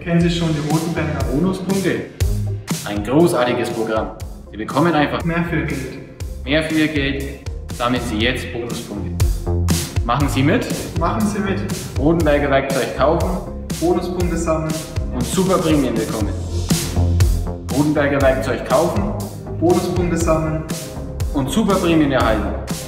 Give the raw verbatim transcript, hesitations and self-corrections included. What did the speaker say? Kennen Sie schon die Rothenberger Bonuspunkte? Ein großartiges Programm. Sie bekommen einfach mehr für Geld. Mehr für Ihr Geld. Sammeln Sie jetzt Bonuspunkte. Machen Sie mit? Machen Sie mit. Rothenberger Werkzeug kaufen, Bonuspunkte sammeln und super Prämien bekommen. Rothenberger Werkzeug kaufen, Bonuspunkte sammeln und super Prämien erhalten.